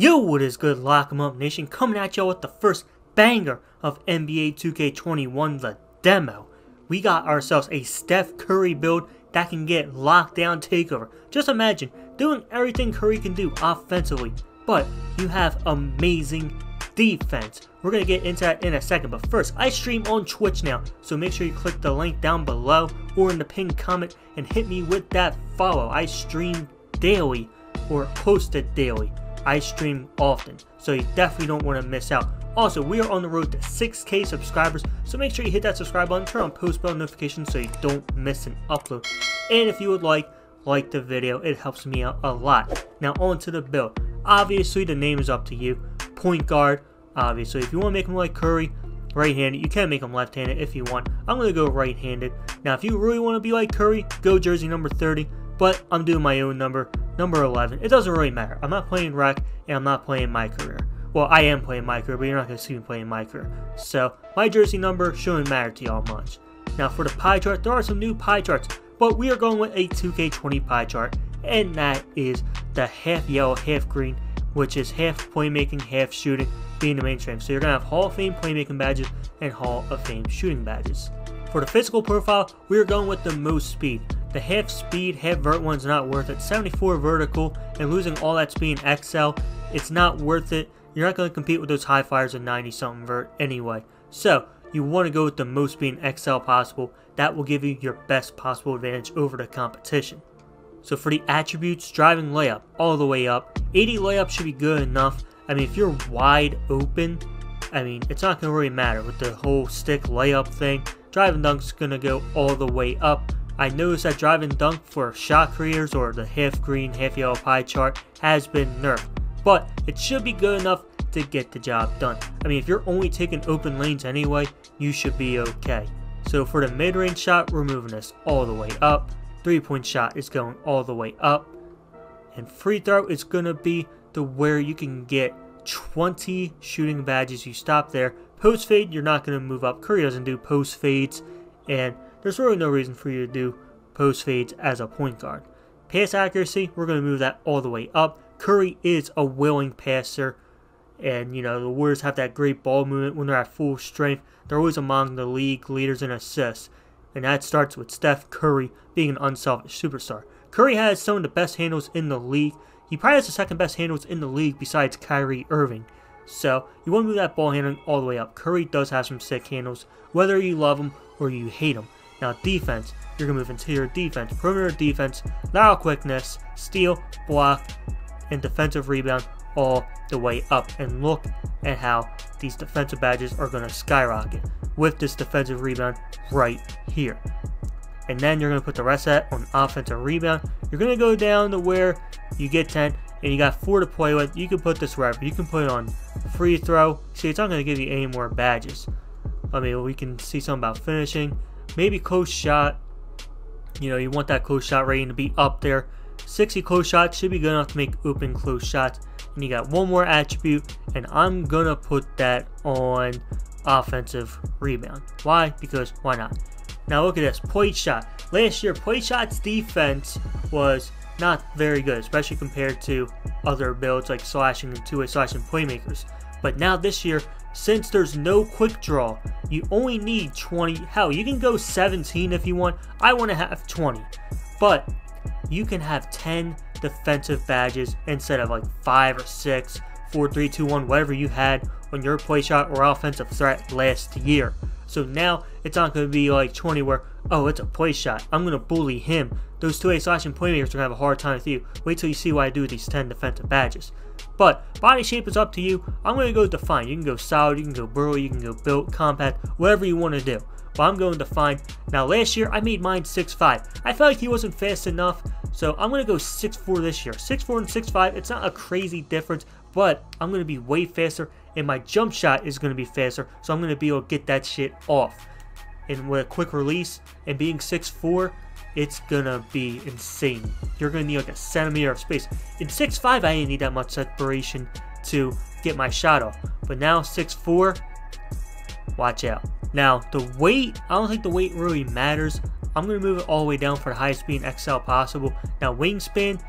Yo, what is good, Lock 'em Up Nation? Coming at y'all with the first banger of NBA 2K21, the demo. We got ourselves a Steph Curry build that can get lockdown takeover. Just imagine doing everything Curry can do offensively, but you have amazing defense. We're going to get into that in a second, but first, I stream on Twitch now, so make sure you click the link down below or in the pinned comment and hit me with that follow. I stream daily, or post it daily. I stream often, so you definitely don't want to miss out. Also, we are on the road to 6K subscribers, so make sure you hit that subscribe button, turn on post bell notifications so you don't miss an upload. And if you would like the video, it helps me out a lot. Now on to the build. Obviously, the name is up to you. Point guard, obviously. If you want to make him like Curry, right-handed, you can make him left-handed if you want. I'm going to go right-handed. Now, if you really want to be like Curry, go jersey number 30, but I'm doing my own number. Number 11, it doesn't really matter. I'm not playing rec, and I'm not playing my career. Well, I am playing my career, but you're not going to see me playing my career. So, my jersey number shouldn't matter to y'all much. Now, for the pie chart, there are some new pie charts, but we are going with a 2K20 pie chart, and that is the half yellow, half green, which is half playmaking, half shooting, being the main strength. So, you're going to have Hall of Fame playmaking badges and Hall of Fame shooting badges. For the physical profile, we are going with the most speed. The half speed, half vert one's not worth it. 74 vertical and losing all that speed in XL, it's not worth it. You're not going to compete with those high flyers in 90 something vert anyway. So, you want to go with the most speed in XL possible. That will give you your best possible advantage over the competition. So for the attributes, driving layup all the way up. 80 layup should be good enough. I mean, if you're wide open, I mean, it's not going to really matter with the whole stick layup thing. Driving dunk's going to go all the way up. I noticed that drive and dunk for shot creators or the half green, half yellow pie chart has been nerfed, but it should be good enough to get the job done. I mean, if you're only taking open lanes anyway, you should be okay. So for the mid-range shot, we're moving this all the way up. Three-point shot is going all the way up. And free throw is going to be to where you can get 20 shooting badges. You stop there. Post fade, you're not going to move up. Curry doesn't do post fades, and there's really no reason for you to do post fades as a point guard. Pass accuracy, we're going to move that all the way up. Curry is a willing passer, and you know the Warriors have that great ball movement when they're at full strength. They're always among the league leaders in assists, and that starts with Steph Curry being an unselfish superstar. Curry has some of the best handles in the league. He probably has the second best handles in the league besides Kyrie Irving. So you want to move that ball handling all the way up. Curry does have some sick handles, whether you love him or you hate him. Now defense, you're going to move interior defense, perimeter defense, lateral quickness, steal, block, and defensive rebound all the way up. And look at how these defensive badges are going to skyrocket with this defensive rebound right here. And then you're going to put the rest of that on offensive rebound. You're going to go down to where you get 10 and you got 4 to play with. You can put this wherever. You can put it on free throw. See, it's not going to give you any more badges. I mean, we can see something about finishing. Maybe close shot, you know, you want that close shot rating to be up there. 60 close shots should be good enough to make open close shots. And you got one more attribute, and I'm gonna put that on offensive rebound. Why? Because why not? Now look at this, plate shot. Last year, plate shot's defense was not very good, especially compared to other builds like slashing and two-way slashing playmakers. But now this year, since there's no quick draw, you only need 20. Hell, you can go 17 if you want. I want to have 20, but you can have 10 defensive badges instead of like 5 or 6, 4, 3, 2, 1, whatever you had on your play shot or offensive threat last year. So now it's not going to be like 20 where, oh, it's a play shot, I'm going to bully him. Those two-way slashing playmakers are going to have a hard time with you. Wait till you see what I do with these 10 defensive badges. But body shape is up to you. I'm going to go defined. You can go solid, you can go burly, you can go built, compact, whatever you want to do. But I'm going defined. Now last year, I made mine 6'5". I felt like he wasn't fast enough, so I'm going to go 6'4" this year. 6'4" and 6'5", it's not a crazy difference, but I'm going to be way faster, and my jump shot is going to be faster, so I'm going to be able to get that shit off. And with a quick release, and being 6'4", it's gonna be insane. You're gonna need like a centimeter of space. In 6'5", I didn't need that much separation to get my shot off. But now 6'4", watch out. Now the weight, I don't think the weight really matters. I'm gonna move it all the way down for the highest speed in XL possible. Now wingspan,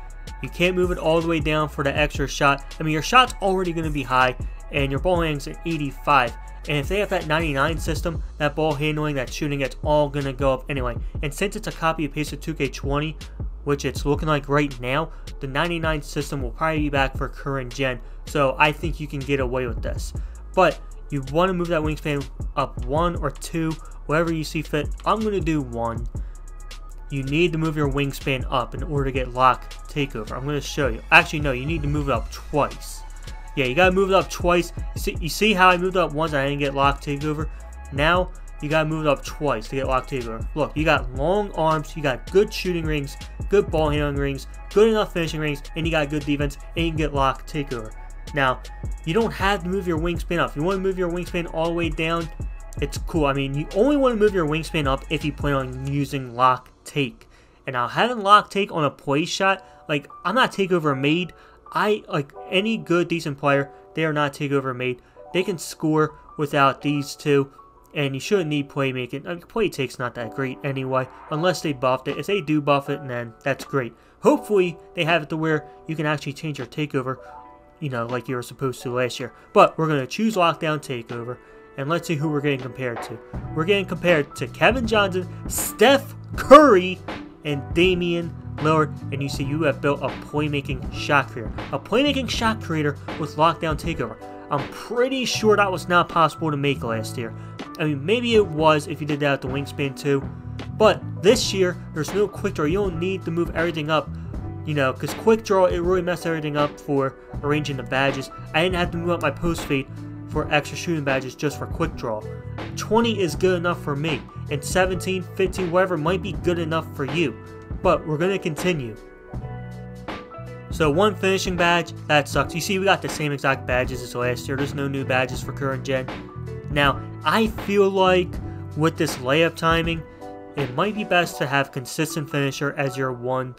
You can't move it all the way down for the extra shot. I mean, your shot's already going to be high, and your ball handling's at 85. And if they have that 99 system, that ball handling, that shooting, it's all going to go up anyway. And since it's a copy and paste of 2K20, which it's looking like right now, the 99 system will probably be back for current gen. So I think you can get away with this. But you want to move that wingspan up 1 or 2, whatever you see fit. I'm going to do 1. You need to move your wingspan up in order to get lock takeover. I'm going to show you. Actually, no, you need to move it up twice. Yeah, you got to move it up twice. You see how I moved it up once and I didn't get lock takeover? Now, you got to move it up twice to get lock takeover. Look, you got long arms, you got good shooting rings, good ball handling rings, good enough finishing rings, and you got good defense, and you can get lock takeover. Now, you don't have to move your wingspan up. If you want to move your wingspan all the way down, it's cool. I mean, you only want to move your wingspan up if you plan on using lock take. And now, having lock take on a play shot, like, I'm not takeover made. Like any good, decent player, they are not takeover made. They can score without these two, and you shouldn't need playmaking. I mean, play take's not that great anyway, unless they buffed it. If they do buff it, then that's great. Hopefully, they have it to where you can actually change your takeover, you know, like you were supposed to last year. But we're going to choose lockdown takeover, and let's see who we're getting compared to. We're getting compared to Kevin Johnson, Steph Curry, and Damian Lowered, and you see you have built a playmaking shot creator. A playmaking shot creator with lockdown takeover. I'm pretty sure that was not possible to make last year. I mean, maybe it was if you did that at the wingspan too. But this year, there's no quick draw. You don't need to move everything up, you know, because quick draw, it really messed everything up for arranging the badges. I didn't have to move up my post fade for extra shooting badges just for quick draw. 20 is good enough for me, and 17, 15, whatever might be good enough for you. But we're going to continue. So one finishing badge, that sucks. You see, we got the same exact badges as last year. There's no new badges for current gen. Now, I feel like with this layup timing, it might be best to have consistent finisher as your one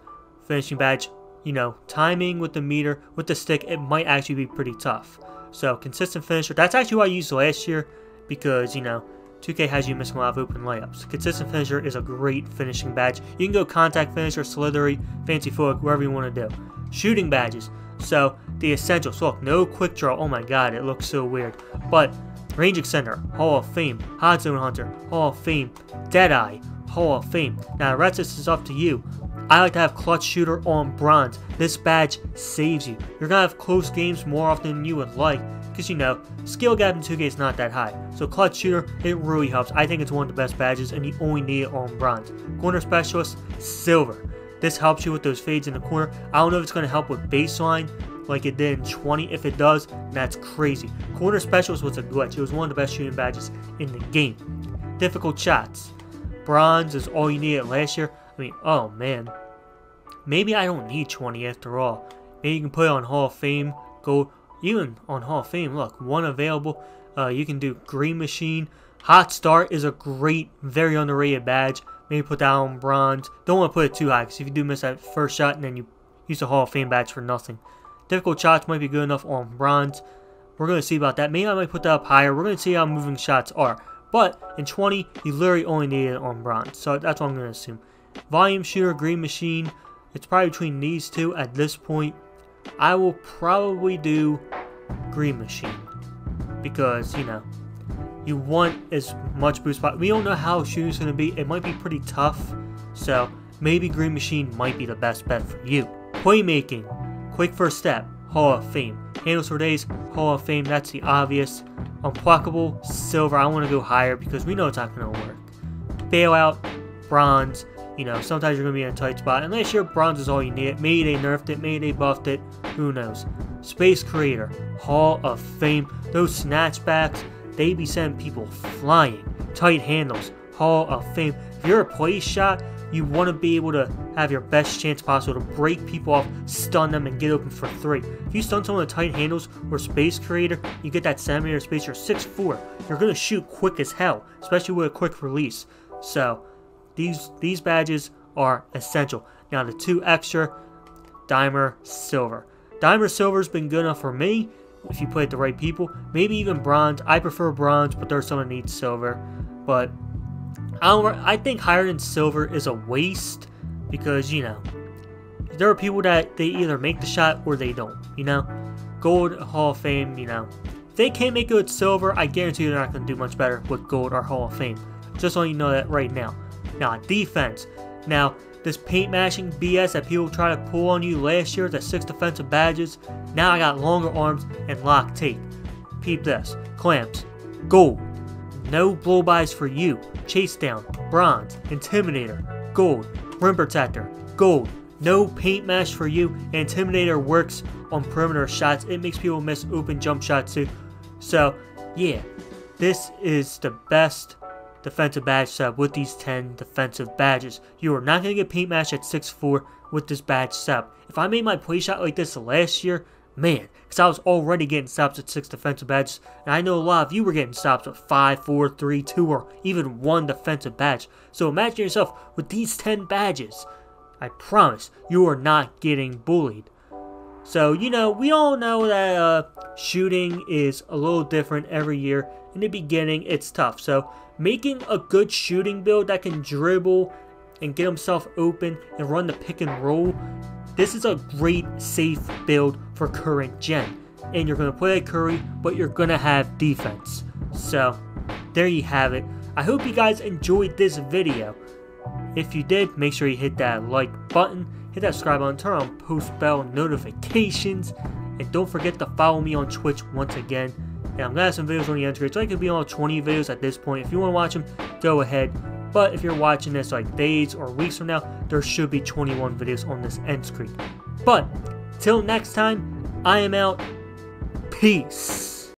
finishing badge. You know, timing with the meter, with the stick, it might actually be pretty tough. So consistent finisher, that's actually what I used last year because, you know, 2K has you missing a lot of open layups. Consistent finisher is a great finishing badge. You can go contact finisher, slithery, fancy footwork, wherever you want to do. Shooting badges. So, the essentials. Look, no quick draw. Oh my god, it looks so weird. But, range extender, Hall of Fame. Hot Zone Hunter, Hall of Fame. Deadeye, Hall of Fame. Now, the rest of this is up to you. I like to have clutch shooter on bronze. This badge saves you. You're going to have close games more often than you would like. Because, you know, skill gap in 2K is not that high. So clutch shooter, it really helps. I think it's one of the best badges, and you only need it on bronze. Corner specialist, silver. This helps you with those fades in the corner. I don't know if it's going to help with baseline like it did in 20. If it does, that's crazy. Corner specialist was a glitch. It was one of the best shooting badges in the game. Difficult shots. Bronze is all you needed last year. I mean, oh man. Maybe I don't need 20 after all. Maybe you can put it on Hall of Fame, gold. Even on Hall of Fame, look, one available. You can do Green Machine. Hot Start is a great, very underrated badge. Maybe put that on bronze. Don't want to put it too high, because if you do miss that first shot, and then you use the Hall of Fame badge for nothing. Difficult shots might be good enough on bronze. We're going to see about that. Maybe I might put that up higher. We're going to see how moving shots are. But in 20, you literally only need it on bronze. So that's what I'm going to assume. Volume Shooter, Green Machine. It's probably between these two at this point. I will probably do Green Machine because, you know, you want as much boost. We don't know how shooting's going to be. It might be pretty tough, so maybe Green Machine might be the best bet for you. Playmaking, quick first step, Hall of Fame. Handles for days, Hall of Fame, that's the obvious. Unblockable, silver, I want to go higher because we know it's not going to work. Bailout, bronze. You know, sometimes you're going to be in a tight spot. Unless your bronze is all you need. Maybe they nerfed it. Maybe they buffed it. Who knows? Space Creator. Hall of Fame. Those snatchbacks, they be sending people flying. Tight handles. Hall of Fame. If you're a play shot, you want to be able to have your best chance possible to break people off, stun them, and get open for three. If you stun someone with tight handles or Space Creator, you get that 7 meter space. You're 6'4". You're going to shoot quick as hell. Especially with a quick release. So These badges are essential. Now the two extra, Dimer Silver. Dimer Silver's been good enough for me if you play it the right people. Maybe even bronze. I prefer bronze, but there's someone who needs silver. But I think higher than silver is a waste because, you know, there are people that they either make the shot or they don't, you know? Gold, Hall of Fame, you know. If they can't make it with silver, I guarantee they're not going to do much better with gold or Hall of Fame. Just so you know that right now. Now, defense. Now, this paint mashing BS that people try to pull on you last year, the 6 defensive badges. Now I got longer arms and lock tape. Peep this. Clamps. Gold. No blow-bys for you. Chase down. Bronze. Intimidator. Gold. Rim protector. Gold. No paint mash for you. Intimidator works on perimeter shots. It makes people miss open jump shots too. So, yeah. This is the best defensive badge set with these 10 defensive badges. You are not going to get paint matched at 6'4 with this badge set. If I made my play shot like this last year, man, because I was already getting stops at 6 defensive badges, and I know a lot of you were getting stops at 5, 4, 3, 2, or even 1 defensive badge. So imagine yourself with these 10 badges. I promise, you are not getting bullied. So, you know, we all know that shooting is a little different every year. In the beginning, it's tough. So, making a good shooting build that can dribble and get himself open and run the pick and roll, this is a great safe build for current gen. And you're going to play like Curry, but you're going to have defense. So, there you have it. I hope you guys enjoyed this video. If you did, make sure you hit that like button, hit that subscribe button, turn on post bell notifications, and don't forget to follow me on Twitch once again. And I'm going to have some videos on the end screen, so I could be on 20 videos at this point. If you want to watch them, go ahead. But if you're watching this like days or weeks from now, there should be 21 videos on this end screen. But, till next time, I am out. Peace.